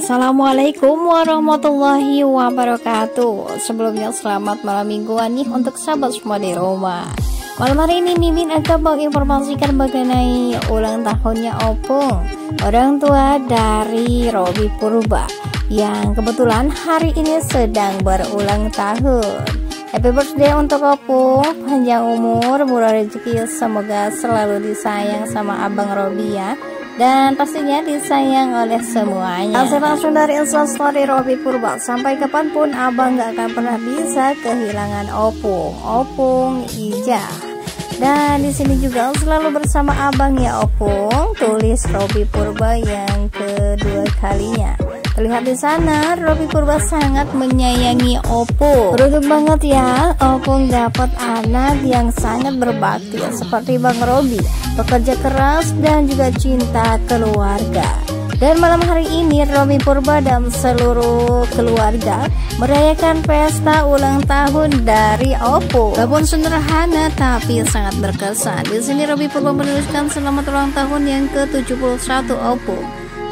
Assalamualaikum warahmatullahi wabarakatuh. Sebelumnya selamat malam mingguan nih untuk sahabat semua di rumah. Malam hari ini Mimin akan menginformasikan mengenai ulang tahunnya Opung, orang tua dari Robby Purba, yang kebetulan hari ini sedang berulang tahun. Happy birthday untuk Opung, panjang umur, murah rezeki, semoga selalu disayang sama Abang Robby ya, dan pastinya disayang oleh semuanya. Langsung dari Instastory Robby Purba, sampai kapanpun abang gak akan pernah bisa kehilangan Opung Ija. Dan di sini juga selalu bersama abang ya Opung, tulis Robby Purba yang kedua kalinya. Terlihat di sana Robby Purba sangat menyayangi Opung. Beruntung banget ya Opung dapat anak yang sangat berbakti seperti Bang Robby, pekerja keras dan juga cinta keluarga. Dan malam hari ini Robby Purba dan seluruh keluarga merayakan pesta ulang tahun dari Opung. Walaupun sederhana tapi sangat berkesan. Di sini Robby Purba menuliskan selamat ulang tahun yang ke-71 Opung.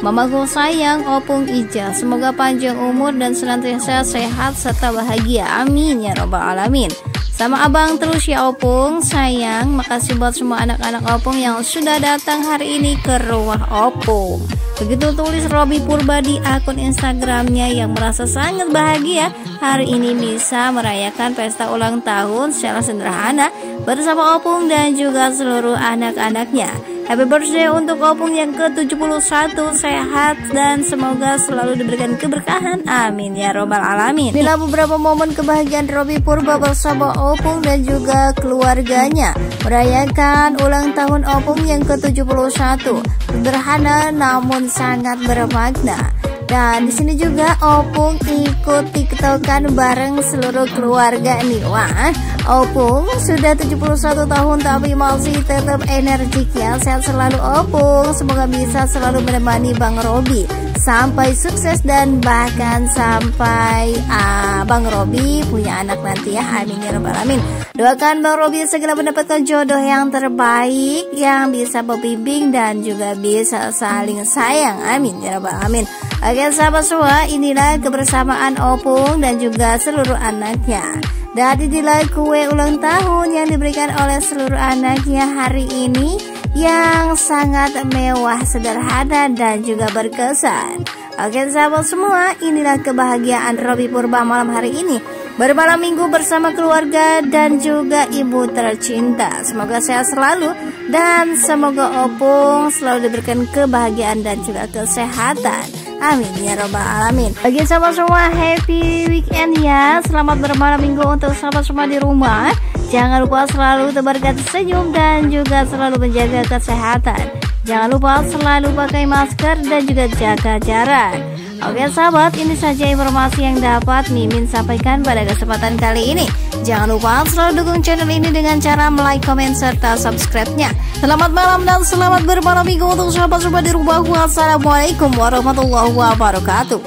Mamaku sayang Opung Ija, semoga panjang umur dan senantiasa sehat serta bahagia, amin ya robbal alamin. Sama abang terus ya Opung sayang. Makasih buat semua anak-anak Opung yang sudah datang hari ini ke rumah Opung. Begitu tulis Robby Purba di akun Instagramnya, yang merasa sangat bahagia hari ini bisa merayakan pesta ulang tahun secara sederhana bersama Opung dan juga seluruh anak-anaknya. Happy birthday untuk Opung yang ke-71, sehat dan semoga selalu diberikan keberkahan, amin ya robbal alamin. Inilah beberapa momen kebahagiaan Robby Purba bersama Opung dan juga keluarganya merayakan ulang tahun Opung yang ke-71. Sederhana namun sangat bermakna. Dan di sini juga Opung ikut tiktokan bareng seluruh keluarga nih. Wah, Opung sudah 71 tahun tapi masih tetap energik ya. Sehat selalu Opung, semoga bisa selalu menemani Bang Robby sampai sukses dan bahkan sampai Bang Robby punya anak nanti ya, amin ya rabbal alamin. Doakan Bang Robby segera mendapatkan jodoh yang terbaik, yang bisa membimbing dan juga bisa saling sayang, amin ya rabbal alamin. Oke sahabat semua, inilah kebersamaan Opung dan juga seluruh anaknya. Dan inilah kue ulang tahun yang diberikan oleh seluruh anaknya hari ini, yang sangat mewah, sederhana dan juga berkesan. Oke sahabat semua, inilah kebahagiaan Robby Purba malam hari ini, bermalam minggu bersama keluarga dan juga ibu tercinta. Semoga sehat selalu dan semoga Opung selalu diberikan kebahagiaan dan juga kesehatan, amin ya robbal alamin. Bagi sahabat semua, happy weekend ya. Selamat bermalam minggu untuk sahabat semua di rumah. Jangan lupa selalu tebarkan senyum dan juga selalu menjaga kesehatan. Jangan lupa selalu pakai masker dan juga jaga jarak. Oke sahabat, ini saja informasi yang dapat Mimin sampaikan pada kesempatan kali ini. Jangan lupa selalu dukung channel ini dengan cara like, comment, serta subscribe-nya. Selamat malam dan selamat bermalam minggu untuk sahabat-sahabat di rumah. Wassalamualaikum warahmatullahi wabarakatuh.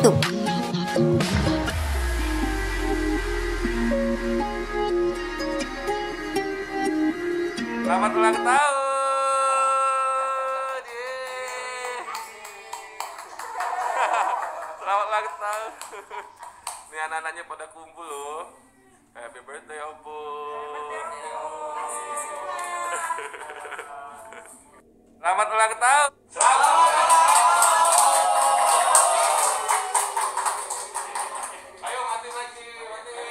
Selamat ulang tahun. Selamat ulang tahun. Ini anak-anaknya pada kumpul loh. Happy birthday Opung. Selamat ulang tahun. Ayo mati lagi, mati lagi.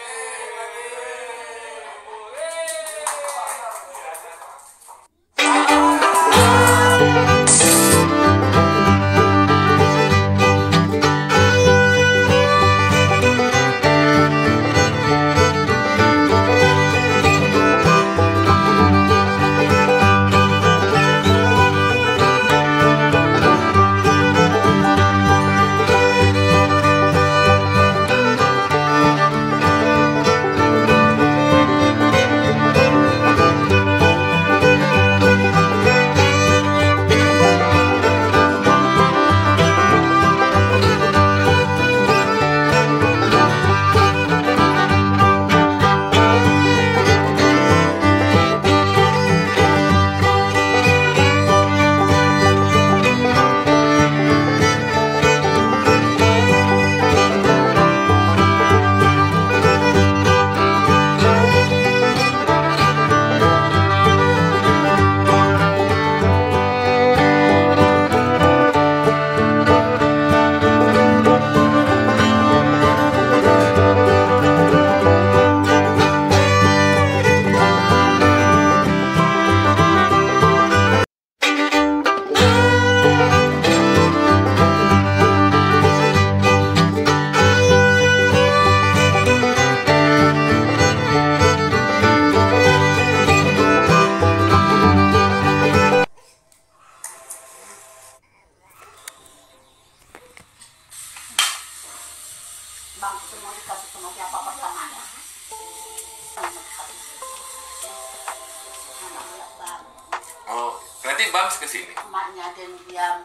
Bams ke sini? Emaknya Den Diam.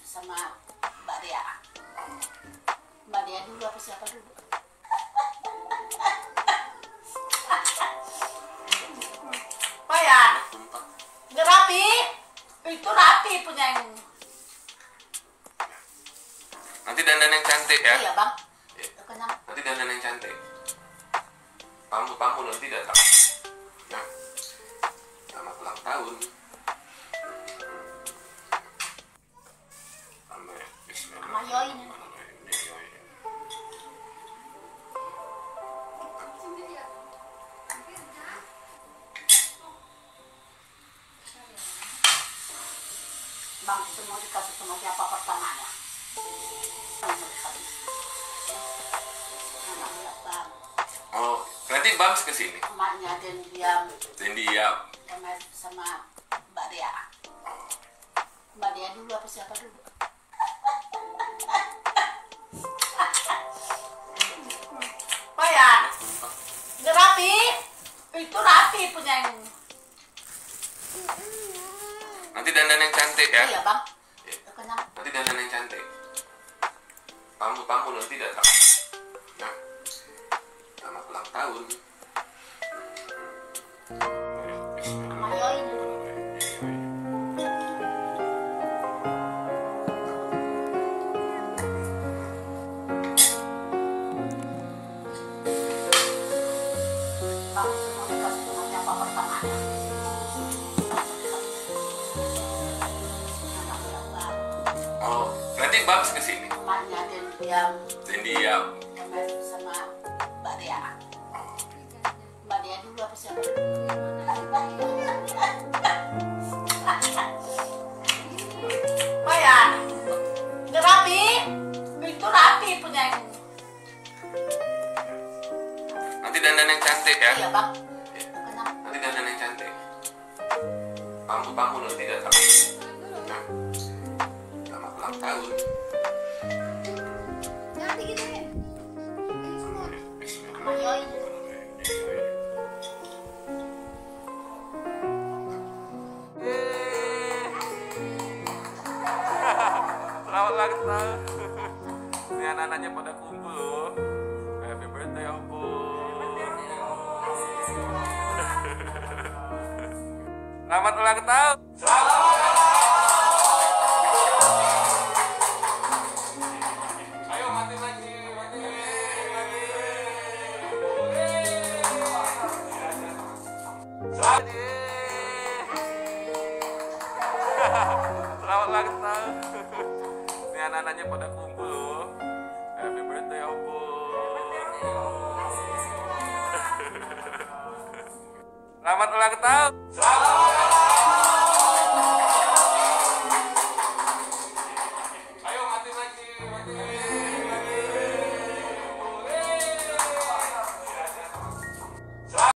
Sama Mbak Dea. Mbak Dea dulu apa siapa dulu? Pak ya? Nggak rapi? Itu rapi punya yang... Nanti dandan yang cantik ya? Iya Bang. Kenyang. Nanti dandan yang cantik. Pamu nanti datang. Nah, selamat ulang tahun. Bang, itu mau dikasih sama siapa pertamanya? Oh, nanti Bams ke sini. Emaknya Den Diam. Sama Mbak Dea. Mbak Dea dulu apa siapa dulu? Pak ya? Nggak rapi? Itu rapi punya yang... Nanti dandan yang cantik ya? Iya Bang. Kenyang. Nanti dandan yang cantik. Pamu nanti datang. Nah, selamat ulang tahun. Oh, nanti Bams ke sini. Den Diam. Sama Mbak Dea. Mbak Dea dulu apa siapa? Pak ya? Nggak rapi? Itu rapi punya yang... Nanti dandan yang cantik ya? Iya Bang. Nanti dandan yang cantik. Pamu nanti datang. Nah, selamat ulang tahun. Selamat ulang tahun. Ini anak-anaknya pada kumpul loh. Happy birthday Opung. Selamat ulang tahun. Selamat ulang tahun. Ini anak-anaknya pada kumpul loh. Happy birthday Opung. Selamat ulang tahun.